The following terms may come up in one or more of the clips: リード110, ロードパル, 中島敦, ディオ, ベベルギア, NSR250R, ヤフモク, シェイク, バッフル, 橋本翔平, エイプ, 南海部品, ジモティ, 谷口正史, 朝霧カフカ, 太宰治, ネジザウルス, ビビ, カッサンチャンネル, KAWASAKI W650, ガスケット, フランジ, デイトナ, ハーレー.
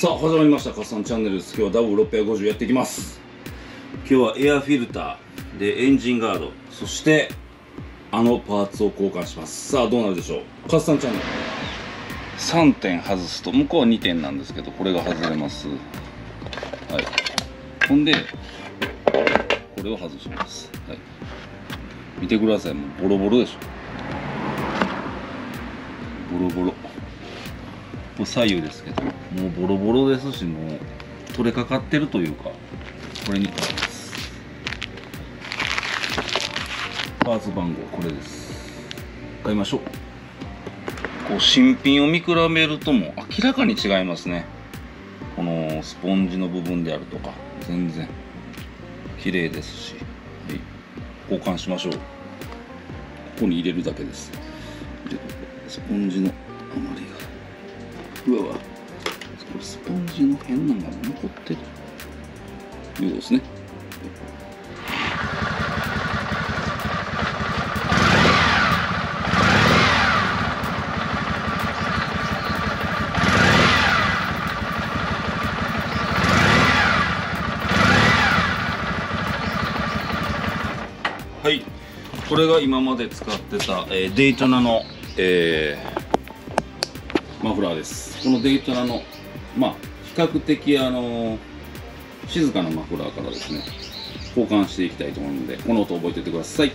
さあ始まりました、カッサンチャンネルです。今日は W650 やっていきます。今日はエアフィルターでエンジンガード、そしてあのパーツを交換します。さあどうなるでしょう。カッサンチャンネル3点外すと、向こうは2点なんですけど、これが外れます。はい、ほんでこれを外します、はい、見てください、もうボロボロでしょ。ボロボロ、これ左右ですけど、もうボロボロですし、もう取れかかってるというか、これに変えます。パーツ番号これです。買いましょう。こう新品を見比べるともう明らかに違いますね。このスポンジの部分であるとか全然綺麗ですし、はい、交換しましょう。ここに入れるだけです。スポンジの余りが、うわわ、スポンジの変なのが残ってるということですね。はい、これが今まで使ってた、デイトナの、マフラーです。このデイトナの、まあ比較的静かなマフラーからですね、交換していきたいと思うので、この音覚えておいてください。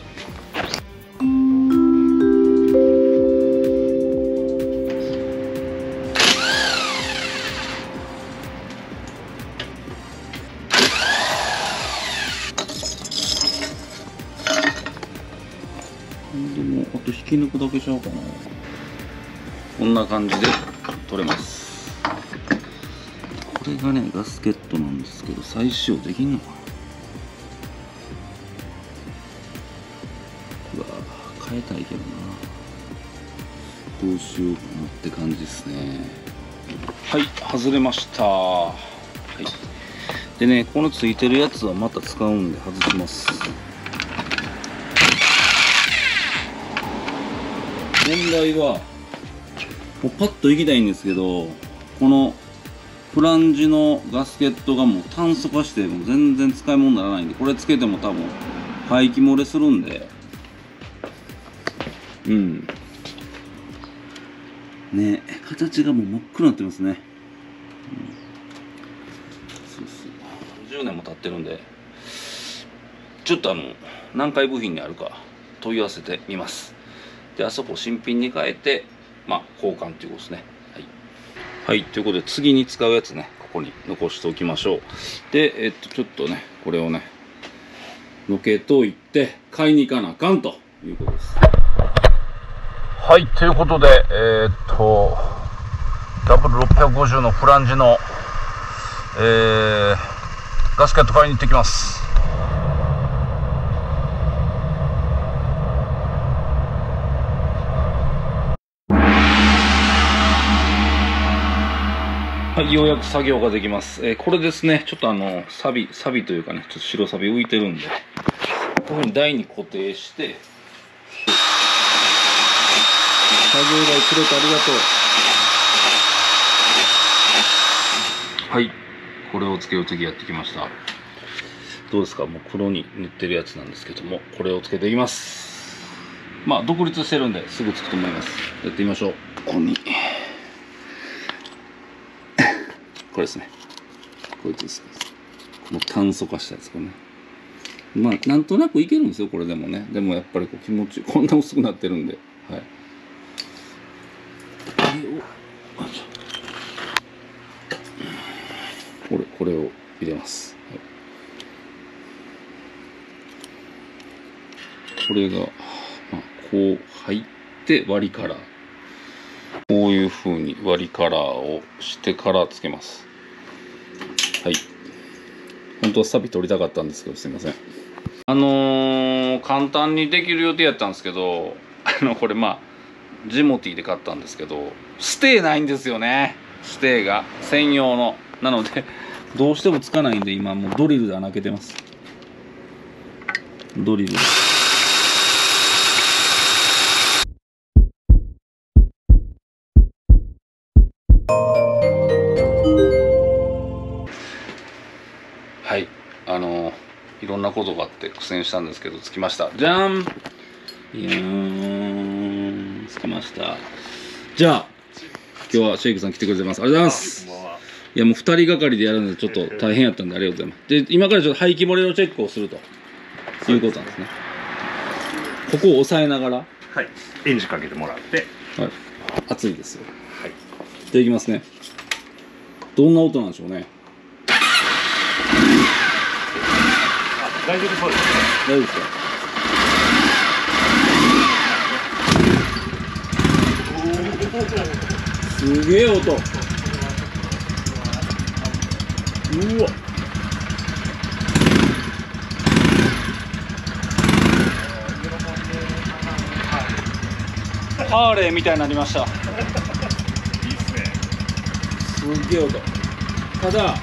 あと引き抜くだけちゃうかな。こんな感じで取れます。これがねガスケットなんですけど、再使用できんのかな。うわー、変えたいけどな、どうしようかなって感じですね。はい、外れました。はい、でね、このついてるやつはまた使うんで外します。問題はもうパッといきたいんですけど、このフランジのガスケットがもう炭素化してもう全然使い物にならないんで、これつけても多分排気漏れするんで、うんね、形がもう真っ黒になってますね、うん、そうそう、10年も経ってるんで、ちょっと南海部品にあるか問い合わせてみます。で、あそこ新品に変えて、まあ、交換ということですね。はい、はい、ということで次に使うやつね、ここに残しておきましょう。で、ちょっとね、これをね、のけといて、買いに行かなあかんということです。はい、ということで、W650 のフランジの、ガスケット買いに行ってきます。はい、ようやく作業ができます。これですね、ちょっとサビというかね、ちょっと白サビ浮いてるんで、こういうふうに台に固定して、作業台くれてありがとう。はい、これをつける時やってきました。どうですか、もう黒に塗ってるやつなんですけども、これをつけていきます。まあ、独立してるんですぐつくと思います。やってみましょう。ここに。これですね。こいつです。この炭素化したやつ、これね。まあ、なんとなくいけるんですよ、これでもね。でもやっぱりこう気持ち、こんな薄くなってるんで。はい。これを入れます。はい、これが、まあ、こう入って割りから。こういうふうに割りカラーをしてからつけます。はい。本当はサビ取りたかったんですけど、すいません。簡単にできる予定やったんですけど、これまあジモティで買ったんですけど、ステーないんですよね。ステーが専用のなのでどうしてもつかないんで、今もうドリルで穴開けてます。ドリルでいろんなことがあって苦戦したんですけど、つきました。じゃん、いやーん、つきました。じゃあ今日はシェイクさん来てくれてます。ありがとうございます。いやもう2人がかりでやるのでちょっと大変やったんでありがとうございます。で今からちょっと排気漏れのチェックをするということなんですね。ここを押さえながら、はい、エンジンかけてもらって、はい、熱いですよ。はい、じゃあいきますね。どんな音なんでしょうね。あ、大丈夫そうですね。大丈夫ですか。すげえ音。うわ。ハーレーみたいになりました。いいっすね。すげえ音。ただ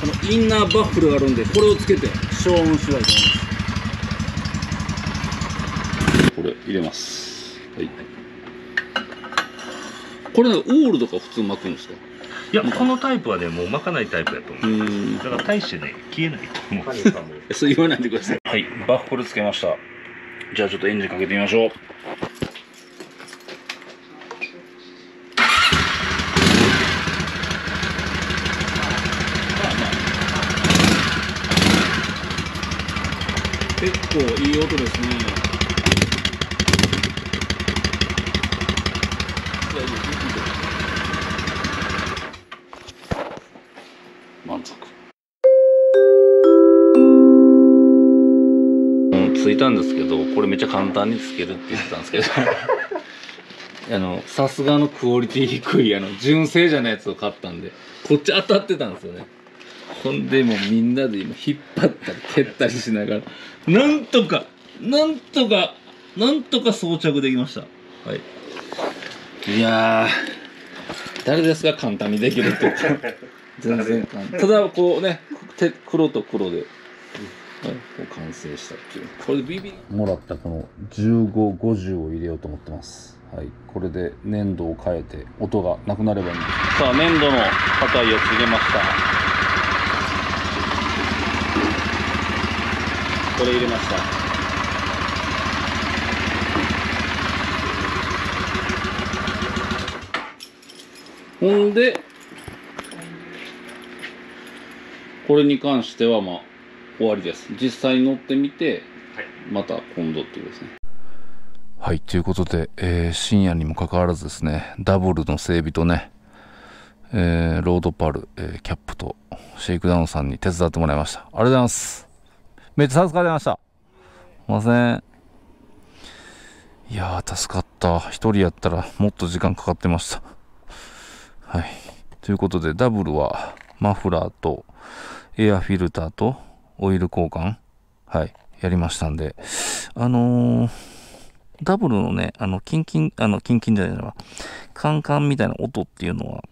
このインナーバッフルがあるんで、これをつけて消音しないと。これ入れます。はい。これオールとか普通巻くんですか？いや、このタイプはね、もう巻かないタイプだと思う。だから大してね、消えないと思う。そう言わないでください。はい、バッフルつけました。じゃあちょっとエンジンかけてみましょう。結構いい音ですね。満足。ついたんですけど、これめっちゃ簡単につけるって言ってたんですけどさすがのクオリティ低い純正じゃないやつを買ったんで、こっち当たってたんですよね。ほんでもうみんなで今引っ張ったり蹴ったりしながらなんとか装着できました。はい、いやー、誰ですか簡単にできるって言った。全然ただこうね、黒と黒で、はい、完成したっていう。これでビビもらったこの1550を入れようと思ってます。はい、これで粘土を変えて音がなくなればいいんです。さあ粘土の硬いやつ入れました。これ入れました。ほんでこれに関してはまあ終わりです。実際に乗ってみて、また今度っていうですね。はい、ということで、深夜にもかかわらずですね、ダブルの整備とね、ロードパル、キャップとシェイクダウンさんに手伝ってもらいました。ありがとうございます。めっちゃ助かりました。すいません。いやー、助かった。一人やったらもっと時間かかってました。はい。ということで、ダブルはマフラーと、エアフィルターとオイル交換、はい、やりましたんで、ダブルのね、キンキンじゃないのは、カンカンみたいな音っていうのは、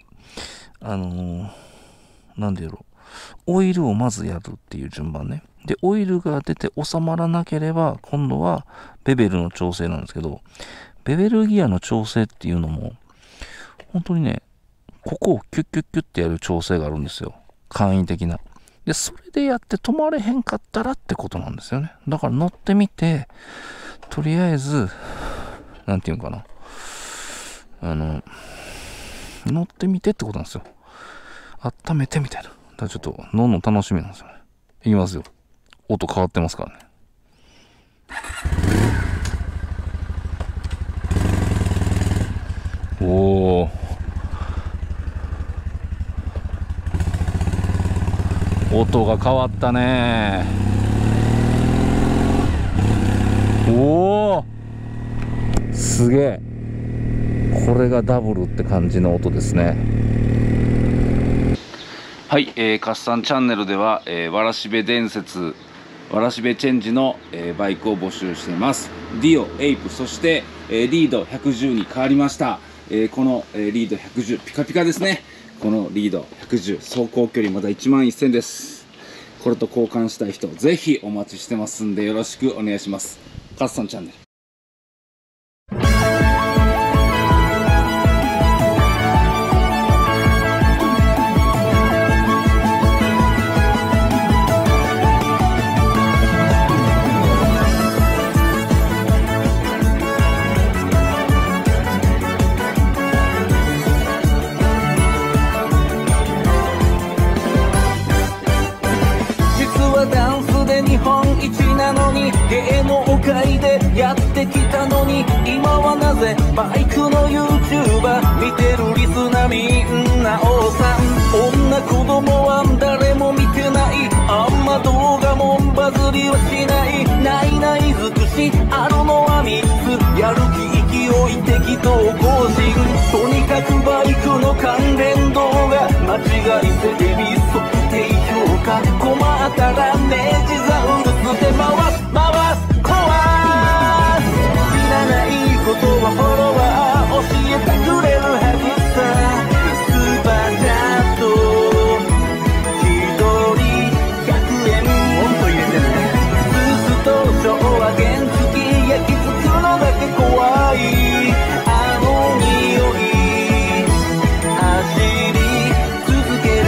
なんでやろう、オイルをまずやるっていう順番ね。で、オイルが出て収まらなければ、今度はベベルの調整なんですけど、ベベルギアの調整っていうのも、本当にね、ここをキュッキュッキュッってやる調整があるんですよ。簡易的な。で、それでやって止まれへんかったらってことなんですよね。だから乗ってみて、とりあえず、なんていうのかな。乗ってみてってことなんですよ。温めてみたいな。だからちょっと乗るの楽しみなんですよね。いきますよ。音変わってますからね。おー。音が変わったね。おお、すげえ。これがダブルって感じの音ですね。はい、カッサンチャンネルでは、わらしべ伝説、わらしべチェンジの、バイクを募集しています。ディオ、エイプ、そして、リード110に変わりました、この、リード110ピカピカですね。このリード110走行距離まだ11000です。これと交換したい人ぜひお待ちしてますんでよろしくお願いします。カッサンチャンネル。に今はなぜバイクの YouTuber 見てるリスナーみんな王さん。女子供は誰も見てない、あんま動画もバズりはしない。ないない尽くしあるのは3つ、やる気勢い適当更新、とにかくバイクの関連動画、間違いテレビ測定評価、困ったらネジザウルスで回す回す壊す。知らないことはフォロワー教えてくれるはずさ。スーパーチャット1人100円もっと入れてね。スーツと昭和原付焼き付くのだけ怖い。あの匂い走り続ける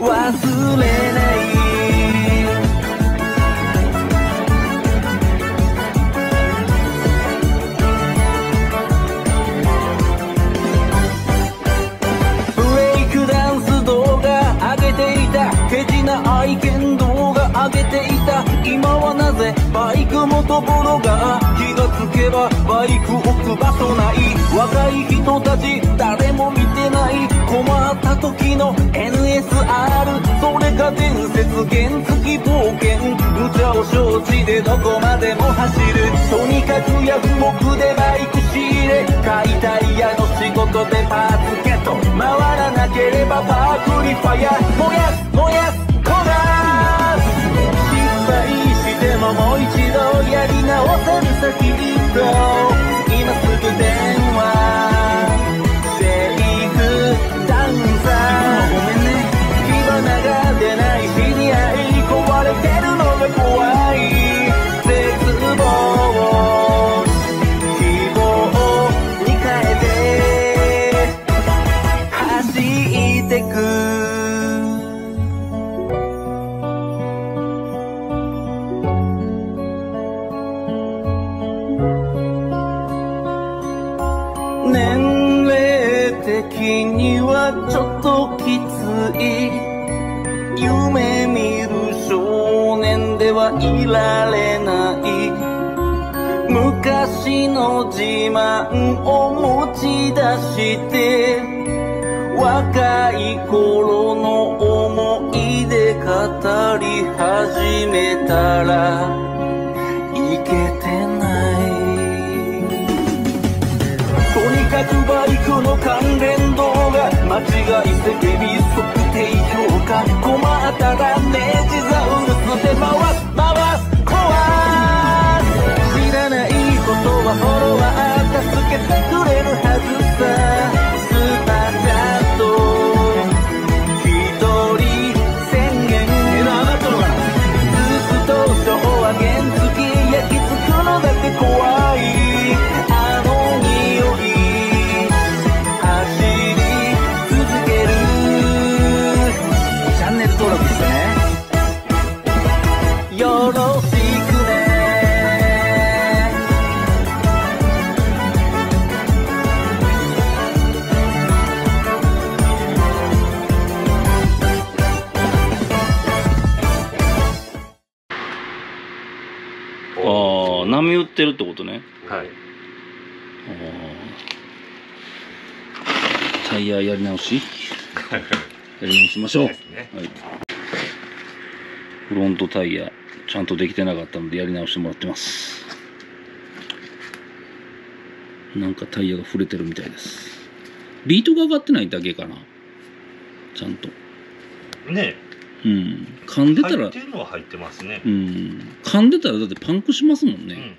忘れない。愛犬動画上げていた、今はなぜバイクもとぼろが、気がつけばバイク置く場所ない。若い人たち誰も見てない、困った時の NSR、 それが伝説原付冒険、無茶を承知でどこまでも走る。とにかくヤフモクでバイク仕入れ、買いタイヤの仕事でパーツゲット、回らなければパークリファイア、燃やす燃やす。失敗してももう一度やり直せる先に行こう。今すぐ電話セーフダンサー、ごめんね火花が出ない、知り合い壊れてるのが怖い。絶望を希望に変えて走ってく。年齢的にはちょっときつい、夢見る少年ではいられない、昔の自慢を持ち出して若い頃の思い出語り始めたらいけてない。バイクの関連動画、間違いテレビ測定評価、困ったらネジザウルスで回す回す壊す。知らないことはフォロワー助けてくれるはずさ。スーパーチャット1人1000円、値段上がったのかな。ずっと昭和原付焼き付くのだけ怖い。よろしくね。ああ、波打ってるってことね。はい。タイヤやり直し。やり直しましょう。はい。フロントタイヤ。ちゃんとできてなかったのでやり直してもらってます。なんかタイヤが触れてるみたいです。ビートが上がってないだけかな、ちゃんとねえ。うん、噛んでたら入ってるのは入ってますね。うん、噛んでたらだってパンクしますもんね、うん。